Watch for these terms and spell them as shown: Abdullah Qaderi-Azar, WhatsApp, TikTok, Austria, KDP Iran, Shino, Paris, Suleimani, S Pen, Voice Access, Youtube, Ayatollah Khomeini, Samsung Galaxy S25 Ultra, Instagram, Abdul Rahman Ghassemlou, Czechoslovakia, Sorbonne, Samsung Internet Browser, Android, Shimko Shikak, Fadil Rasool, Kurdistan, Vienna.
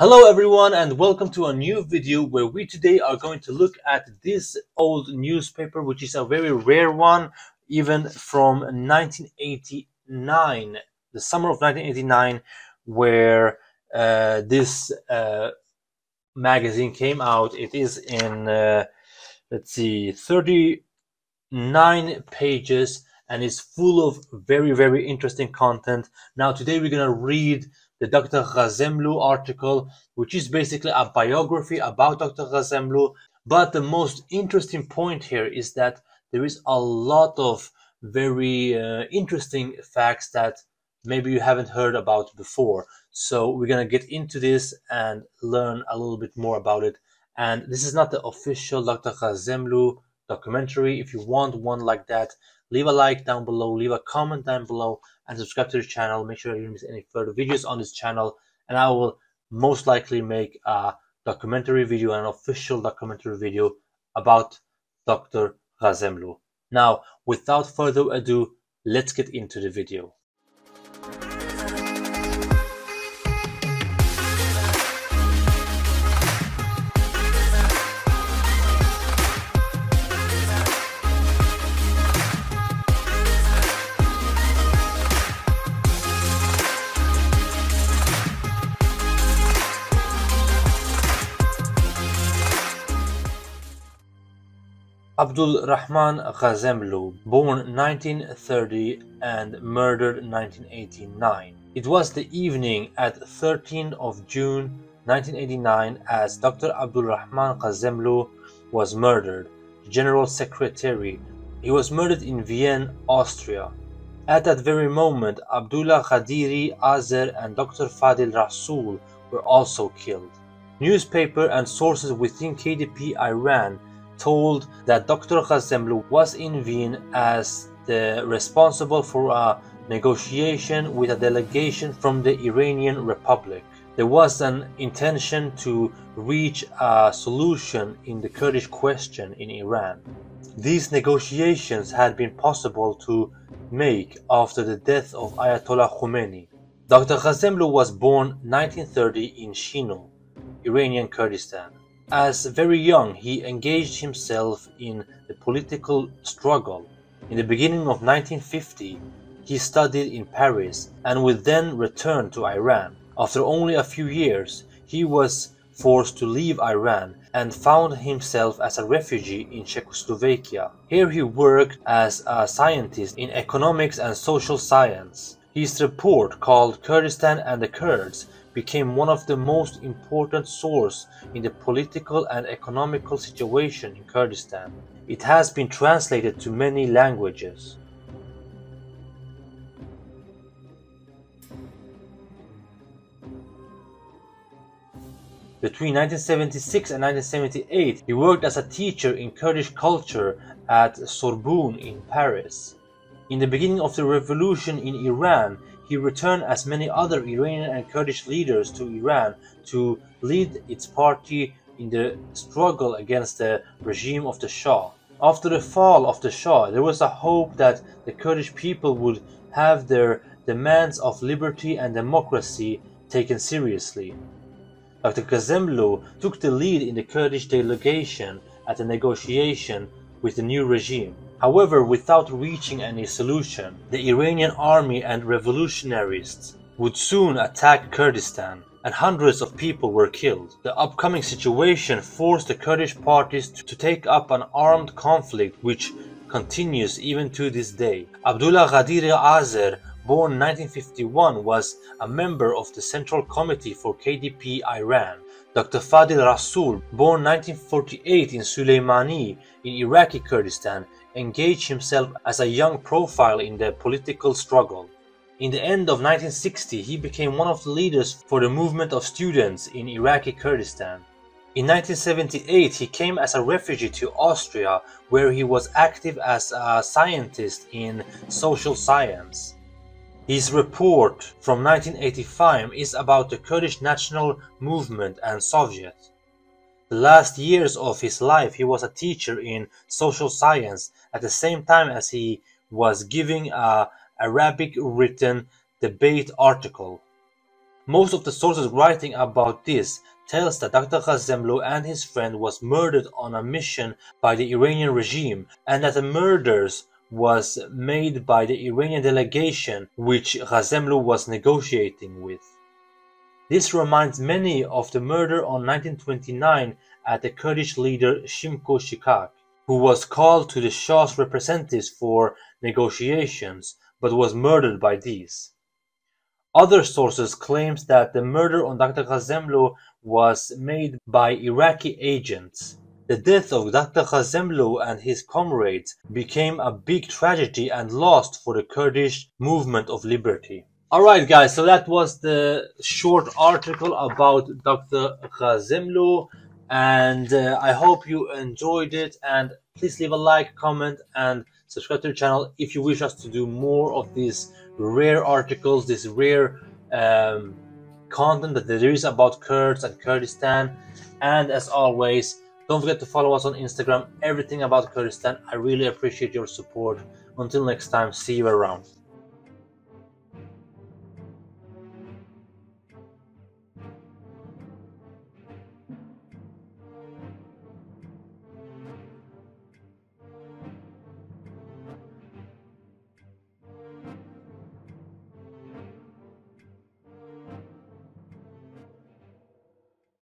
Hello everyone, and welcome to a new video where we today are going to look at this old newspaper, which is a very rare one, even from 1989, the summer of 1989, where this magazine came out. It is in let's see, 39 pages, and it's full of very interesting content. Now today we're gonna read the Dr. Ghassemlou article, which is basically a biography about Dr. Ghassemlou. But the most interesting point here is that there is a lot of very interesting facts that maybe you haven't heard about before. So we're going to get into this and learn a little bit more about it. And this is not the official Dr. Ghassemlou documentary. If you want one like that, leave a like down below, leave a comment down below, and subscribe to the channel. Make sure you don't miss any further videos on this channel, and I will most likely make a documentary video, an official documentary video about Dr. Ghassemlou. Now, without further ado, let's get into the video. Abdul Rahman Ghassemlou, born 1930 and murdered 1989. It was the evening at 13th of June 1989 as Dr. Abdul Rahman Ghassemlou was murdered, General Secretary. He was murdered in Vienna, Austria. At that very moment, Abdullah Qaderi-Azar and Dr. Fadil Rasool were also killed. Newspaper and sources within KDP Iran told that Dr. Ghassemlou was in Vienna as the responsible for a negotiation with a delegation from the Iranian Republic. There was an intention to reach a solution in the Kurdish question in Iran. These negotiations had been possible to make after the death of Ayatollah Khomeini. Dr. Ghassemlou was born 1930 in Shino, Iranian Kurdistan. As very young, he engaged himself in the political struggle. In the beginning of 1950, he studied in Paris and would then return to Iran. After only a few years, he was forced to leave Iran and found himself as a refugee in Czechoslovakia. Here he worked as a scientist in economics and social science. His report, called Kurdistan and the Kurds, became one of the most important sources in the political and economical situation in Kurdistan. It has been translated to many languages. Between 1976 and 1978, he worked as a teacher in Kurdish culture at Sorbonne in Paris. In the beginning of the revolution in Iran, he returned as many other Iranian and Kurdish leaders to Iran to lead its party in the struggle against the regime of the Shah. After the fall of the Shah, there was a hope that the Kurdish people would have their demands of liberty and democracy taken seriously. Dr. Ghassemlou took the lead in the Kurdish delegation at the negotiation with the new regime. However, without reaching any solution, the Iranian army and revolutionists would soon attack Kurdistan, and hundreds of people were killed. The upcoming situation forced the Kurdish parties to take up an armed conflict which continues even to this day. Abdullah Qaderi-Azar, born 1951, was a member of the Central Committee for KDP Iran. Dr. Fadil Rasool, born 1948 in Suleimani in Iraqi Kurdistan, engaged himself as a young profile in the political struggle. In the end of 1960, he became one of the leaders for the movement of students in Iraqi Kurdistan. In 1978, he came as a refugee to Austria, where he was active as a scientist in social science. His report from 1985 is about the Kurdish national movement and Soviets. The last years of his life, he was a teacher in social science at the same time as he was giving an Arabic written debate article. Most of the sources writing about this tells that Dr. Ghassemlou and his friend was murdered on a mission by the Iranian regime, and that the murders was made by the Iranian delegation which Ghassemlou was negotiating with. This reminds many of the murder on 1929 at the Kurdish leader Shimko Shikak, who was called to the Shah's representatives for negotiations but was murdered by these. Other sources claim that the murder on Dr. Ghassemlou was made by Iraqi agents. The death of Dr. Ghassemlou and his comrades became a big tragedy and loss for the Kurdish movement of liberty. Alright guys, so that was the short article about Dr. Ghassemlou, and I hope you enjoyed it, and please leave a like, comment and subscribe to the channel if you wish us to do more of these rare articles, this rare content that there is about Kurds and Kurdistan. And as always, don't forget to follow us on Instagram, everything about Kurdistan. I really appreciate your support. Until next time, see you around.